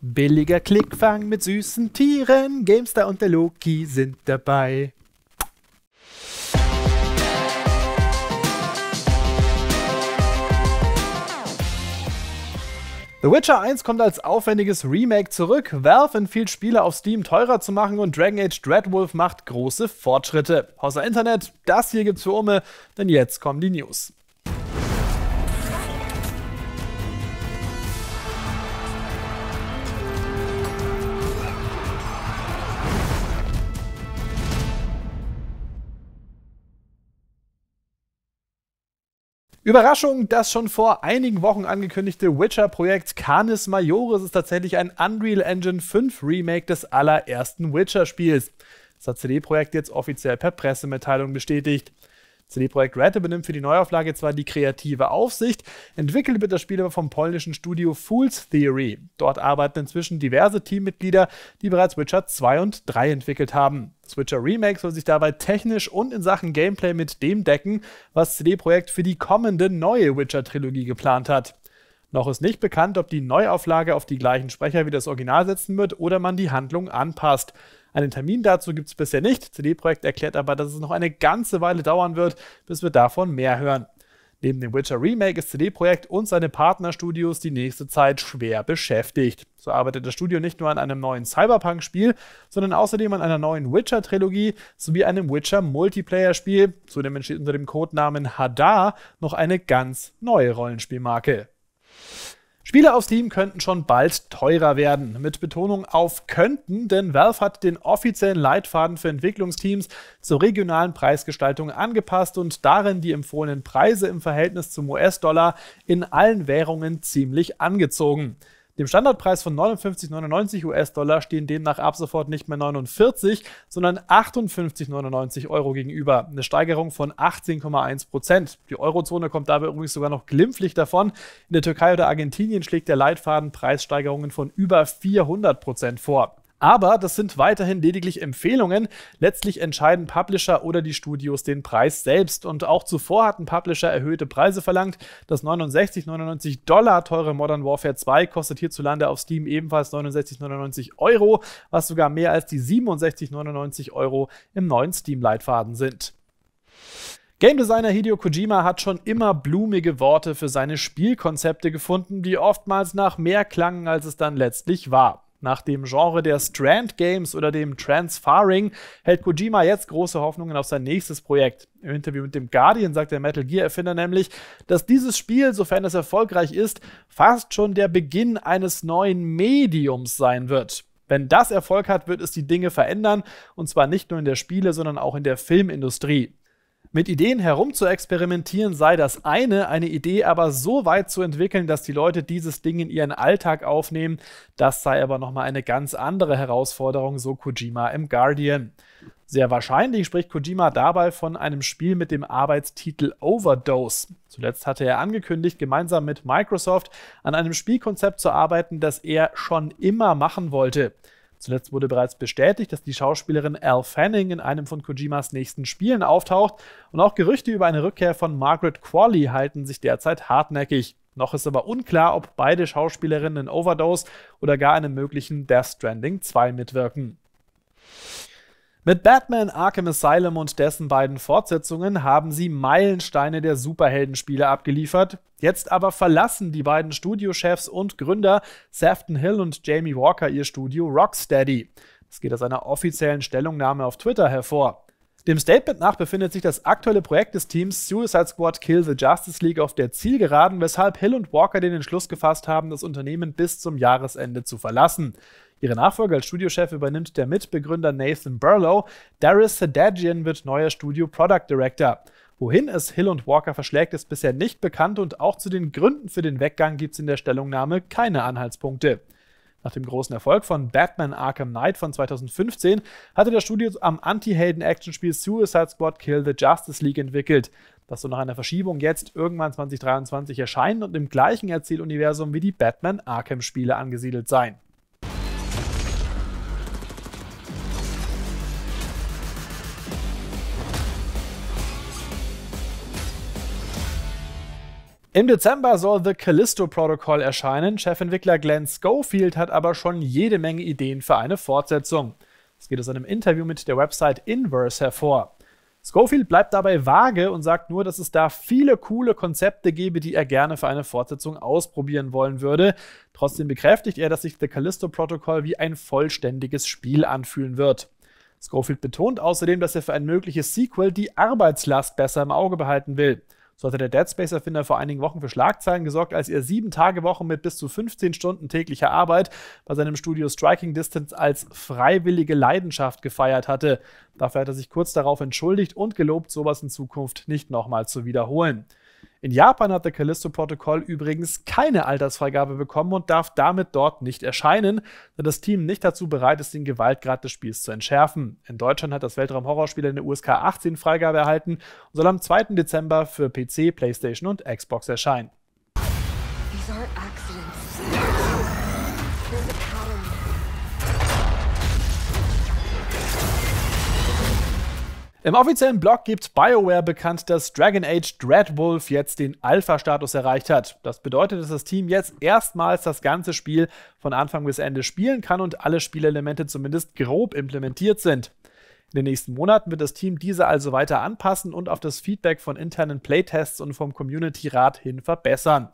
Billiger Klickfang mit süßen Tieren. GameStar und der Loki sind dabei. The Witcher 1 kommt als aufwendiges Remake zurück. Valve empfiehlt, Spiele auf Steam teurer zu machen und Dragon Age Dreadwolf macht große Fortschritte. Außer Internet, das hier gibt's für Umme, denn jetzt kommen die News. Überraschung, das schon vor einigen Wochen angekündigte Witcher-Projekt Canis Majoris ist tatsächlich ein Unreal Engine 5 Remake des allerersten Witcher-Spiels. Das hat CD Projekt jetzt offiziell per Pressemitteilung bestätigt. CD Projekt Red übernimmt für die Neuauflage zwar die kreative Aufsicht, entwickelt wird das Spiel aber vom polnischen Studio Fools Theory. Dort arbeiten inzwischen diverse Teammitglieder, die bereits Witcher 2 und 3 entwickelt haben. Das Witcher Remake soll sich dabei technisch und in Sachen Gameplay mit dem decken, was CD Projekt für die kommende neue Witcher-Trilogie geplant hat. Noch ist nicht bekannt, ob die Neuauflage auf die gleichen Sprecher wie das Original setzen wird oder man die Handlung anpasst. Einen Termin dazu gibt es bisher nicht, CD Projekt erklärt aber, dass es noch eine ganze Weile dauern wird, bis wir davon mehr hören. Neben dem Witcher Remake ist CD Projekt und seine Partnerstudios die nächste Zeit schwer beschäftigt. So arbeitet das Studio nicht nur an einem neuen Cyberpunk-Spiel, sondern außerdem an einer neuen Witcher-Trilogie sowie einem Witcher-Multiplayer-Spiel. Zudem entsteht unter dem Codenamen Hadar noch eine ganz neue Rollenspielmarke. Spiele auf Steam könnten schon bald teurer werden, mit Betonung auf könnten, denn Valve hat den offiziellen Leitfaden für Entwicklungsteams zur regionalen Preisgestaltung angepasst und darin die empfohlenen Preise im Verhältnis zum US-Dollar in allen Währungen ziemlich angezogen. Dem Standardpreis von 59,99 US-Dollar stehen demnach ab sofort nicht mehr 49, sondern 58,99 Euro gegenüber, eine Steigerung von 18,1%. Die Eurozone kommt dabei übrigens sogar noch glimpflich davon. In der Türkei oder Argentinien schlägt der Leitfaden Preissteigerungen von über 400% vor. Aber das sind weiterhin lediglich Empfehlungen. Letztlich entscheiden Publisher oder die Studios den Preis selbst. Und auch zuvor hatten Publisher erhöhte Preise verlangt. Das $69,99 teure Modern Warfare 2 kostet hierzulande auf Steam ebenfalls 69,99 Euro, was sogar mehr als die 67,99 Euro im neuen Steam-Leitfaden sind. Game Designer Hideo Kojima hat schon immer blumige Worte für seine Spielkonzepte gefunden, die oftmals nach mehr klangen, als es dann letztlich war. Nach dem Genre der Strand Games oder dem Transfaring hält Kojima jetzt große Hoffnungen auf sein nächstes Projekt. Im Interview mit dem Guardian sagt der Metal Gear-Erfinder nämlich, dass dieses Spiel, sofern es erfolgreich ist, fast schon der Beginn eines neuen Mediums sein wird. Wenn das Erfolg hat, wird es die Dinge verändern, und zwar nicht nur in der Spiele-, sondern auch in der Filmindustrie. Mit Ideen herumzuexperimentieren sei das eine Idee aber so weit zu entwickeln, dass die Leute dieses Ding in ihren Alltag aufnehmen, das sei aber nochmal eine ganz andere Herausforderung, so Kojima im Guardian. Sehr wahrscheinlich spricht Kojima dabei von einem Spiel mit dem Arbeitstitel Overdose. Zuletzt hatte er angekündigt, gemeinsam mit Microsoft an einem Spielkonzept zu arbeiten, das er schon immer machen wollte. Zuletzt wurde bereits bestätigt, dass die Schauspielerin Elle Fanning in einem von Kojimas nächsten Spielen auftaucht, und auch Gerüchte über eine Rückkehr von Margaret Qualley halten sich derzeit hartnäckig. Noch ist aber unklar, ob beide Schauspielerinnen in Overdose oder gar einem möglichen Death Stranding 2 mitwirken. Mit Batman Arkham Asylum und dessen beiden Fortsetzungen haben sie Meilensteine der Superheldenspiele abgeliefert. Jetzt aber verlassen die beiden Studiochefs und Gründer Sefton Hill und Jamie Walker ihr Studio Rocksteady. Das geht aus einer offiziellen Stellungnahme auf Twitter hervor. Dem Statement nach befindet sich das aktuelle Projekt des Teams Suicide Squad Kill the Justice League auf der Zielgeraden, weshalb Hill und Walker den Entschluss gefasst haben, das Unternehmen bis zum Jahresende zu verlassen. Ihre Nachfolge als Studiochef übernimmt der Mitbegründer Nathan Burlow. Darius Sedagian wird neuer Studio Product Director. Wohin es Hill und Walker verschlägt, ist bisher nicht bekannt, und auch zu den Gründen für den Weggang gibt es in der Stellungnahme keine Anhaltspunkte. Nach dem großen Erfolg von Batman Arkham Knight von 2015 hatte das Studio am Anti-Helden-Action-Spiel Suicide Squad Kill the Justice League entwickelt. Das soll nach einer Verschiebung jetzt irgendwann 2023 erscheinen und im gleichen Erzähluniversum wie die Batman Arkham-Spiele angesiedelt sein. Im Dezember soll The Callisto Protocol erscheinen. Chefentwickler Glenn Schofield hat aber schon jede Menge Ideen für eine Fortsetzung. Das geht aus einem Interview mit der Website Inverse hervor. Schofield bleibt dabei vage und sagt nur, dass es da viele coole Konzepte gäbe, die er gerne für eine Fortsetzung ausprobieren wollen würde. Trotzdem bekräftigt er, dass sich The Callisto Protocol wie ein vollständiges Spiel anfühlen wird. Schofield betont außerdem, dass er für ein mögliches Sequel die Arbeitslast besser im Auge behalten will. So hatte der Dead Space-Erfinder vor einigen Wochen für Schlagzeilen gesorgt, als er 7-Tage-Wochen mit bis zu 15 Stunden täglicher Arbeit bei seinem Studio Striking Distance als freiwillige Leidenschaft gefeiert hatte. Dafür hat er sich kurz darauf entschuldigt und gelobt, sowas in Zukunft nicht nochmal zu wiederholen. In Japan hat The Callisto Protocol übrigens keine Altersfreigabe bekommen und darf damit dort nicht erscheinen, da das Team nicht dazu bereit ist, den Gewaltgrad des Spiels zu entschärfen. In Deutschland hat das Weltraum-Horrorspiel in der USK 18 Freigabe erhalten und soll am 2. Dezember für PC, PlayStation und Xbox erscheinen. Im offiziellen Blog gibt BioWare bekannt, dass Dragon Age Dreadwolf jetzt den Alpha-Status erreicht hat. Das bedeutet, dass das Team jetzt erstmals das ganze Spiel von Anfang bis Ende spielen kann und alle Spielelemente zumindest grob implementiert sind. In den nächsten Monaten wird das Team diese also weiter anpassen und auf das Feedback von internen Playtests und vom Community-Rat hin verbessern.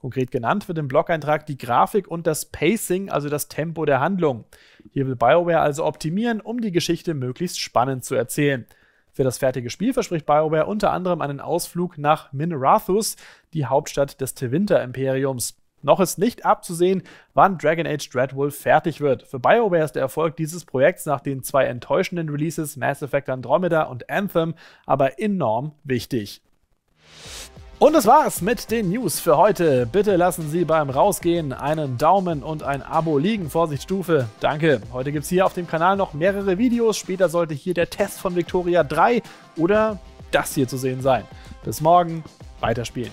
Konkret genannt wird im Blog-Eintrag die Grafik und das Pacing, also das Tempo der Handlung. Hier will BioWare also optimieren, um die Geschichte möglichst spannend zu erzählen. Für das fertige Spiel verspricht BioWare unter anderem einen Ausflug nach Minrathus, die Hauptstadt des Tevinter-Imperiums. Noch ist nicht abzusehen, wann Dragon Age Dreadwolf fertig wird. Für BioWare ist der Erfolg dieses Projekts nach den 2 enttäuschenden Releases Mass Effect Andromeda und Anthem aber enorm wichtig. Und das war's mit den News für heute. Bitte lassen Sie beim Rausgehen einen Daumen und ein Abo liegen. Vorsicht Stufe, danke. Heute gibt's hier auf dem Kanal noch mehrere Videos. Später sollte hier der Test von Victoria 3 oder das hier zu sehen sein. Bis morgen, weiterspielen.